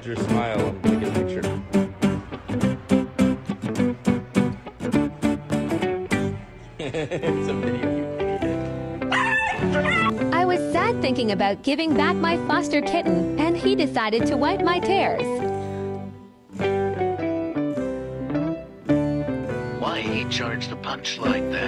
project your smile and take a picture. It's a video. I was sad thinking about giving back my foster kitten, and he decided to wipe my tears. Why he charged the punch like that?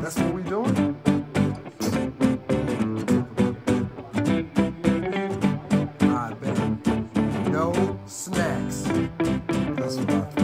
That's what we're doing. I bet. No snacks. That's what I